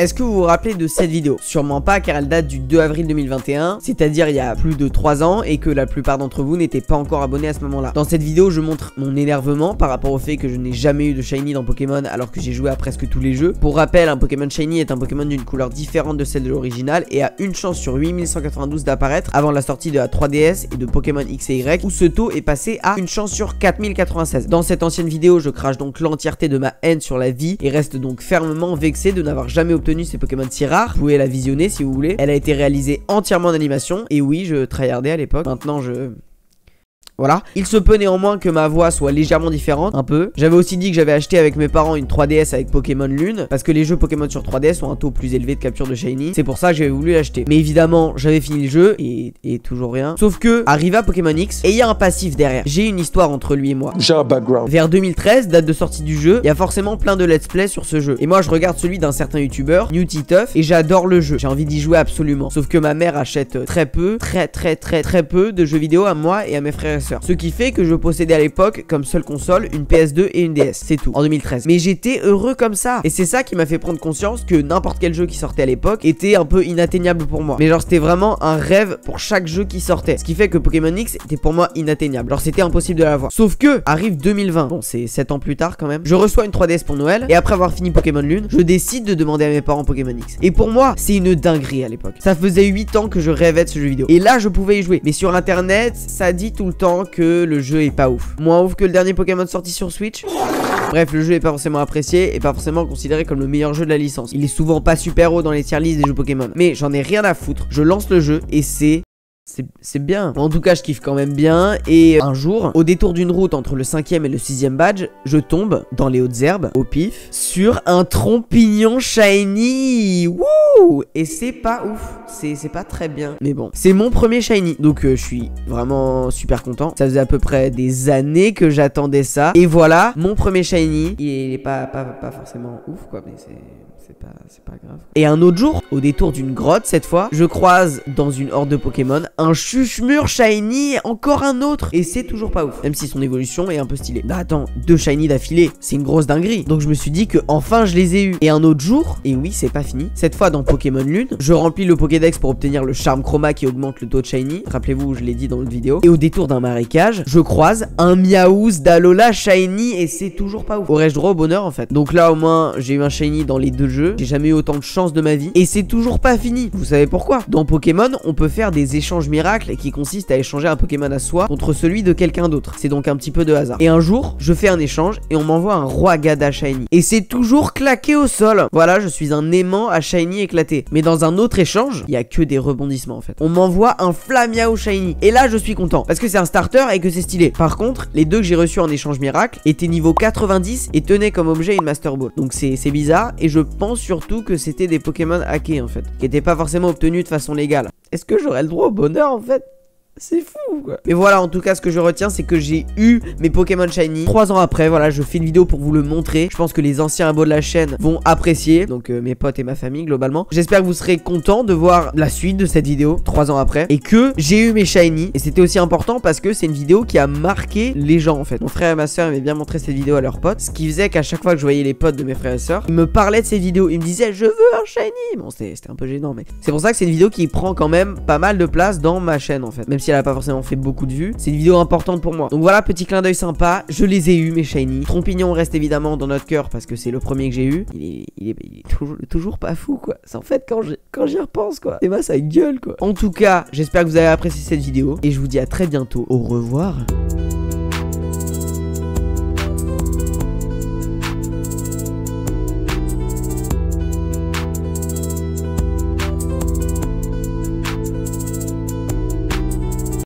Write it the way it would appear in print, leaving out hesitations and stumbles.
Est-ce que vous vous rappelez de cette vidéo? Sûrement pas, car elle date du 2 avril 2021, c'est-à-dire il y a plus de 3 ans et que la plupart d'entre vous n'étaient pas encore abonnés à ce moment-là. Dans cette vidéo, je montre mon énervement par rapport au fait que je n'ai jamais eu de shiny dans Pokémon alors que j'ai joué à presque tous les jeux. Pour rappel, un Pokémon shiny est un Pokémon d'une couleur différente de celle de l'original et a une chance sur 8192 d'apparaître avant la sortie de la 3DS et de Pokémon X et Y, où ce taux est passé à une chance sur 4096. Dans cette ancienne vidéo, je crache donc l'entièreté de ma haine sur la vie et reste donc fermement vexé de n'avoir jamais obtenu ces Pokémon si rares. Vous pouvez la visionner si vous voulez. Elle a été réalisée entièrement en animation. Et oui, je tryhardais à l'époque. Maintenant, voilà. Il se peut néanmoins que ma voix soit légèrement différente, un peu. J'avais aussi dit que j'avais acheté avec mes parents une 3DS avec Pokémon Lune, parce que les jeux Pokémon sur 3DS ont un taux plus élevé de capture de shiny. C'est pour ça que j'avais voulu l'acheter. Mais évidemment, j'avais fini le jeu et toujours rien. Sauf que, arrive à Pokémon X, et il y a un passif derrière. J'ai une histoire entre lui et moi. J'ai un background. Vers 2013, date de sortie du jeu, il y a forcément plein de let's play sur ce jeu. Et moi, je regarde celui d'un certain youtubeur, Newtiteuf, et j'adore le jeu. J'ai envie d'y jouer absolument. Sauf que ma mère achète très peu, très peu de jeux vidéo à moi et à mes frères et sœurs. Ce qui fait que je possédais à l'époque comme seule console une PS2 et une DS, c'est tout, en 2013. Mais j'étais heureux comme ça. Et c'est ça qui m'a fait prendre conscience que n'importe quel jeu qui sortait à l'époque était un peu inatteignable pour moi. Mais genre c'était vraiment un rêve pour chaque jeu qui sortait. Ce qui fait que Pokémon X était pour moi inatteignable. Genre c'était impossible de l'avoir. Sauf que arrive 2020, bon c'est 7 ans plus tard quand même, je reçois une 3DS pour Noël. Et après avoir fini Pokémon Lune, je décide de demander à mes parents Pokémon X. Et pour moi c'est une dinguerie à l'époque. Ça faisait 8 ans que je rêvais de ce jeu vidéo. Et là je pouvais y jouer. Mais sur internet ça dit tout le temps que le jeu est pas ouf. Moins ouf que le dernier Pokémon sorti sur Switch. Bref, le jeu est pas forcément apprécié et pas forcément considéré comme le meilleur jeu de la licence. Il est souvent pas super haut dans les tier lists des jeux Pokémon. Mais j'en ai rien à foutre. Je lance le jeu et c'est bien. En tout cas, je kiffe quand même bien. Et un jour, au détour d'une route entre le 5e et le 6e badge, je tombe dans les hautes herbes, au pif, sur un trompignon shiny. Wouh! Et c'est pas ouf. C'est pas très bien. Mais bon, c'est mon premier shiny. Donc je suis vraiment super content. Ça faisait à peu près des années que j'attendais ça. Et voilà, mon premier shiny. Il est pas forcément ouf, quoi. Mais c'est pas grave. Et un autre jour, au détour d'une grotte cette fois, je croise dans une horde de Pokémon un chuchmur shiny, encore un autre. Et c'est toujours pas ouf. Même si son évolution est un peu stylée. Bah attends, 2 shiny d'affilée, c'est une grosse dinguerie. Donc je me suis dit que enfin je les ai eus. Et un autre jour, et oui c'est pas fini, cette fois dans Pokémon Lune, je remplis le Pokédex pour obtenir le charme chroma qui augmente le taux de shiny. Rappelez-vous, je l'ai dit dans l'autre vidéo. Et au détour d'un marécage, je croise un miaouss d'Alola shiny. Et c'est toujours pas ouf. Aurais-je droit au bonheur en fait? Donc là au moins j'ai eu un shiny dans les 2 jeux. J'ai jamais eu autant de chance de ma vie. Et c'est toujours pas fini. Vous savez pourquoi? Dans Pokémon, on peut faire des échanges miracles qui consistent à échanger un Pokémon à soi contre celui de quelqu'un d'autre. C'est donc un petit peu de hasard. Et un jour, je fais un échange et on m'envoie un roigada shiny. Et c'est toujours claqué au sol. Voilà, je suis un aimant à shiny éclaté. Mais dans un autre échange, il y a que des rebondissements en fait. On m'envoie un flamiaou shiny. Et là, je suis content parce que c'est un starter et que c'est stylé. Par contre, les deux que j'ai reçus en échange miracle étaient niveau 90 et tenaient comme objet une Master Ball. Donc c'est bizarre et je pense surtout que c'était des Pokémon hackés en fait, qui n'étaient pas forcément obtenus de façon légale. Est-ce que j'aurais le droit au bonheur en fait? C'est fou quoi. Mais voilà, en tout cas ce que je retiens c'est que j'ai eu mes Pokémon shiny 3 ans après. Voilà, je fais une vidéo pour vous le montrer. Je pense que les anciens abos de la chaîne vont apprécier. Donc mes potes et ma famille globalement. J'espère que vous serez contents de voir la suite de cette vidéo 3 ans après. Et que j'ai eu mes shiny. Et c'était aussi important parce que c'est une vidéo qui a marqué les gens en fait. Mon frère et ma soeur aimaient bien montrer cette vidéo à leurs potes. Ce qui faisait qu'à chaque fois que je voyais les potes de mes frères et soeurs, ils me parlaient de cette vidéo. Ils me disaient je veux un shiny. Bon c'était un peu gênant mais c'est pour ça que c'est une vidéo qui prend quand même pas mal de place dans ma chaîne en fait. Même si elle a pas forcément fait beaucoup de vues, c'est une vidéo importante pour moi. Donc voilà, petit clin d'œil sympa, je les ai eu mes shiny. Trompignon reste évidemment dans notre cœur parce que c'est le premier que j'ai eu. Il est toujours pas fou quoi. C'est en fait quand j'y repense quoi. Et bah ça gueule quoi. En tout cas, j'espère que vous avez apprécié cette vidéo et je vous dis à très bientôt. Au revoir.